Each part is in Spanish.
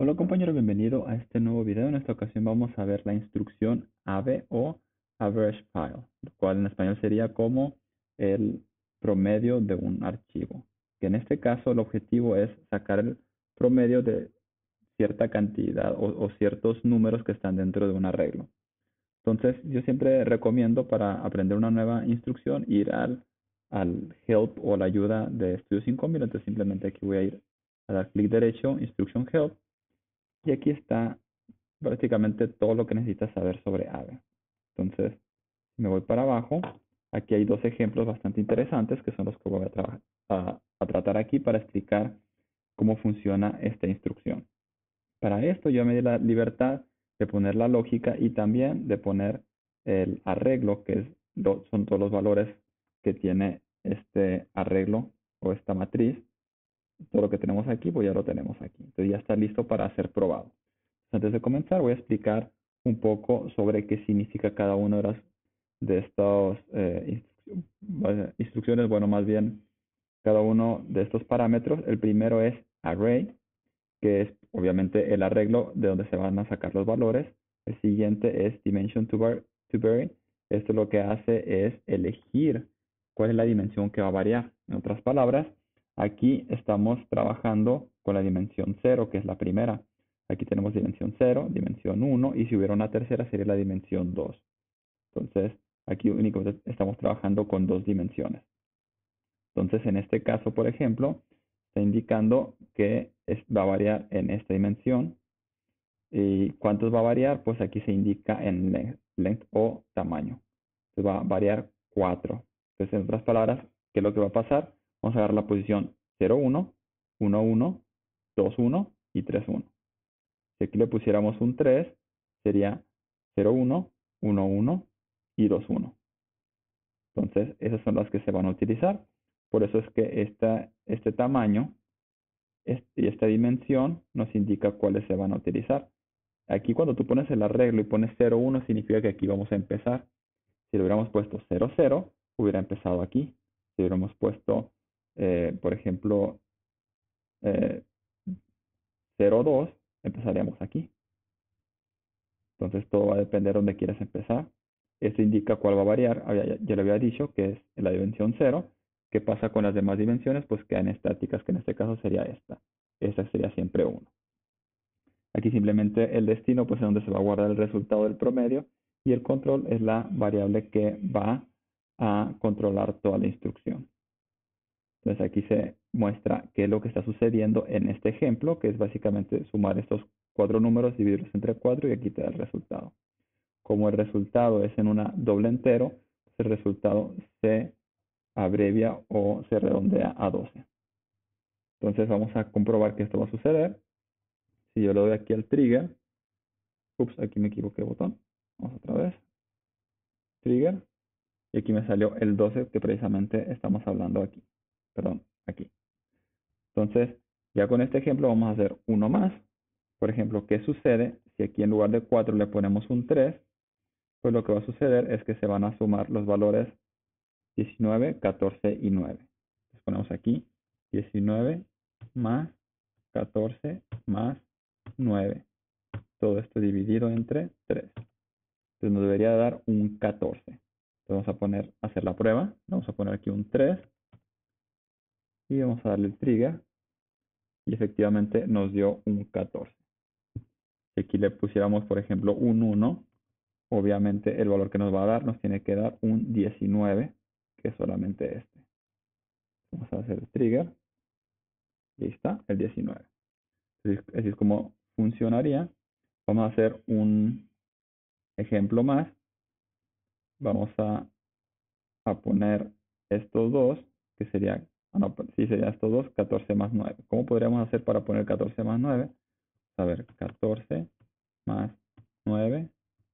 Hola compañero, bienvenido a este nuevo video. En esta ocasión vamos a ver la instrucción AVE o Average File, lo cual en español sería como el promedio de un archivo. Que en este caso el objetivo es sacar el promedio de cierta cantidad o ciertos números que están dentro de un arreglo. Entonces yo siempre recomiendo para aprender una nueva instrucción ir al help o la ayuda de Studio 5000. Entonces simplemente aquí voy a ir a dar clic derecho, instruction help. Y aquí está prácticamente todo lo que necesitas saber sobre AVE. Entonces, me voy para abajo. Aquí hay dos ejemplos bastante interesantes que son los que voy a tratar aquí para explicar cómo funciona esta instrucción. Para esto yo me di la libertad de poner la lógica y también de poner el arreglo, que son todos los valores que tiene este arreglo o esta matriz. Todo lo que tenemos aquí, pues ya lo tenemos aquí. Entonces ya está listo para ser probado. Antes de comenzar voy a explicar un poco sobre qué significa cada una de estas instrucciones. Bueno, más bien cada uno de estos parámetros. El primero es array, que es obviamente el arreglo de donde se van a sacar los valores. El siguiente es dimension to vary. Esto lo que hace es elegir cuál es la dimensión que va a variar. En otras palabras, aquí estamos trabajando con la dimensión 0, que es la primera. Aquí tenemos dimensión 0, dimensión 1, y si hubiera una tercera sería la dimensión 2. Entonces, aquí únicamente estamos trabajando con dos dimensiones. Entonces, en este caso, por ejemplo, está indicando que va a variar en esta dimensión. ¿Y cuántos va a variar? Pues aquí se indica en length o tamaño. Entonces, va a variar 4. Entonces, en otras palabras, ¿qué es lo que va a pasar? Vamos a agarrar la posición 0, 1, 1, 1, 2, 1 y 3, 1. Si aquí le pusiéramos un 3, sería 0, 1, 1, 1 y 2, 1. Entonces, esas son las que se van a utilizar. Por eso es que este tamaño y esta dimensión nos indica cuáles se van a utilizar. Aquí cuando tú pones el arreglo y pones 0, 1, significa que aquí vamos a empezar. Si le hubiéramos puesto 0, 0, hubiera empezado aquí. Si hubiéramos puesto por ejemplo, 0,2, empezaríamos aquí. Entonces, todo va a depender de dónde quieras empezar. Esto indica cuál va a variar. Ya le había dicho que es la dimensión 0. ¿Qué pasa con las demás dimensiones? Pues quedan estáticas, que en este caso sería esta. Esta sería siempre 1. Aquí simplemente el destino, pues es donde se va a guardar el resultado del promedio. Y el control es la variable que va a controlar toda la instrucción. Entonces aquí se muestra qué es lo que está sucediendo en este ejemplo, que es básicamente sumar estos 4 números, dividirlos entre 4 y aquí te da el resultado. Como el resultado es en una doble entero, el resultado se abrevia o se redondea a 12. Entonces vamos a comprobar que esto va a suceder. Si yo le doy aquí al trigger, ups, aquí me equivoqué el botón, vamos otra vez, trigger, y aquí me salió el 12 que precisamente estamos hablando aquí. Perdón, aquí. Entonces, ya con este ejemplo vamos a hacer uno más. Por ejemplo, ¿qué sucede si aquí en lugar de 4 le ponemos un 3? Pues lo que va a suceder es que se van a sumar los valores 19, 14 y 9. Entonces ponemos aquí 19 más 14 más 9. Todo esto dividido entre 3. Entonces nos debería dar un 14. Entonces vamos a hacer la prueba. Vamos a poner aquí un 3. Y vamos a darle el trigger. Y efectivamente nos dio un 14. Si aquí le pusiéramos, por ejemplo, un 1, obviamente el valor que nos va a dar nos tiene que dar un 19, que es solamente este. Vamos a hacer el trigger. Y ahí está, el 19. Así es como funcionaría. Vamos a hacer un ejemplo más. Vamos a poner estos dos, que sería... No, sí, sería estos dos, 14 más 9. ¿Cómo podríamos hacer para poner 14 más 9? A ver, 14 más 9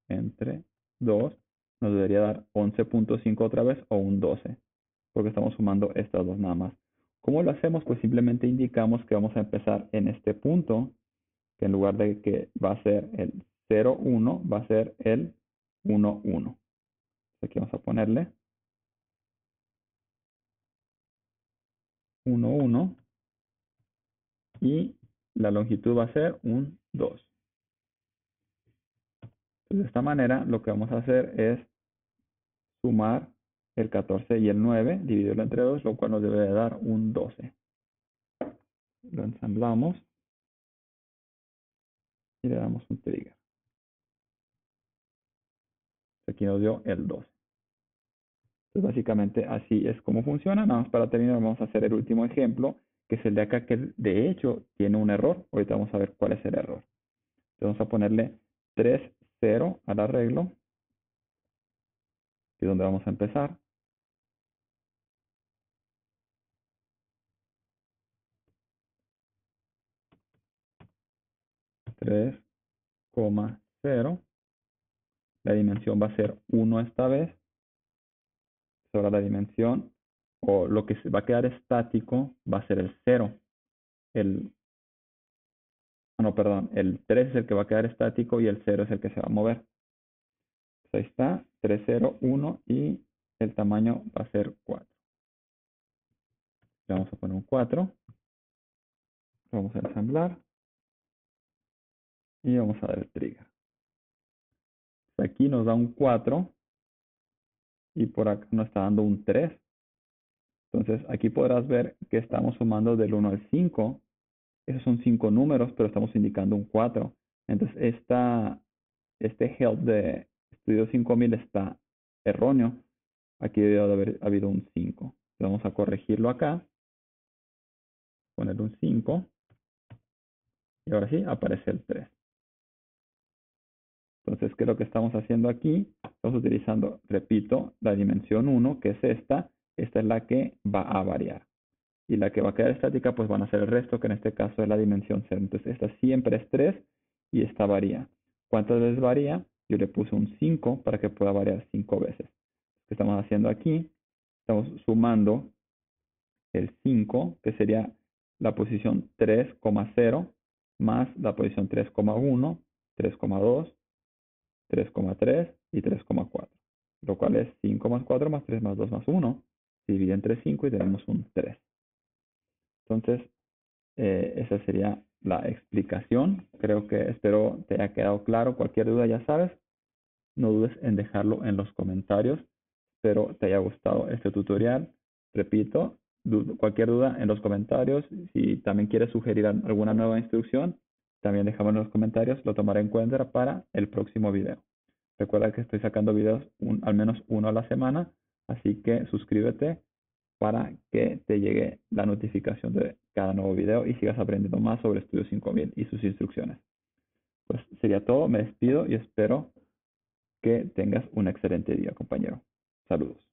entre 2 nos debería dar 11.5 otra vez o un 12, porque estamos sumando estas dos nada más. ¿Cómo lo hacemos? Pues simplemente indicamos que vamos a empezar en este punto, que en lugar de que va a ser el 0, 1, va a ser el 1, 1. Aquí vamos a ponerle 1, 1 y la longitud va a ser un 2. De esta manera lo que vamos a hacer es sumar el 14 y el 9, dividirlo entre 2, lo cual nos debe de dar un 12. Lo ensamblamos y le damos un trigger. Aquí nos dio el 12. Entonces básicamente así es como funciona. Nada más para terminar vamos a hacer el último ejemplo, que es el de acá, que de hecho tiene un error. Ahorita vamos a ver cuál es el error. Entonces vamos a ponerle 3, 0 al arreglo, que es donde vamos a empezar. (3,0). La dimensión va a ser 1 esta vez. Ahora la dimensión, o lo que se va a quedar estático, va a ser el 0. El 3 es el que va a quedar estático y el 0 es el que se va a mover. Pues ahí está, 3, 0, 1 y el tamaño va a ser 4. Le vamos a poner un 4. Lo vamos a ensamblar. Y vamos a dar el trigger. Aquí nos da un 4. Y por acá nos está dando un 3. Entonces aquí podrás ver que estamos sumando del 1 al 5. Esos son 5 números, pero estamos indicando un 4. Entonces este help de Studio 5000 está erróneo. Aquí debe haber habido un 5. Vamos a corregirlo acá. Poner un 5. Y ahora sí aparece el 3. Entonces, ¿qué es lo que estamos haciendo aquí? Estamos utilizando, repito, la dimensión 1, que es esta. Esta es la que va a variar. Y la que va a quedar estática, pues van a ser el resto, que en este caso es la dimensión 0. Entonces, esta siempre es 3 y esta varía. ¿Cuántas veces varía? Yo le puse un 5 para que pueda variar 5 veces. ¿Qué estamos haciendo aquí? Estamos sumando el 5, que sería la posición 3,0, más la posición 3,1, 3,2, 3,3 y 3,4, lo cual es 5 más 4 más 3 más 2 más 1, se divide entre 5 y tenemos un 3. Entonces, esa sería la explicación. Espero te haya quedado claro. Cualquier duda ya sabes, no dudes en dejarlo en los comentarios. Espero te haya gustado este tutorial. Repito, cualquier duda en los comentarios. Si también quieres sugerir alguna nueva instrucción, también déjame en los comentarios, lo tomaré en cuenta para el próximo video. Recuerda que estoy sacando videos al menos uno a la semana, así que suscríbete para que te llegue la notificación de cada nuevo video y sigas aprendiendo más sobre Studio 5000 y sus instrucciones. Pues sería todo, me despido y espero que tengas un excelente día, compañero. Saludos.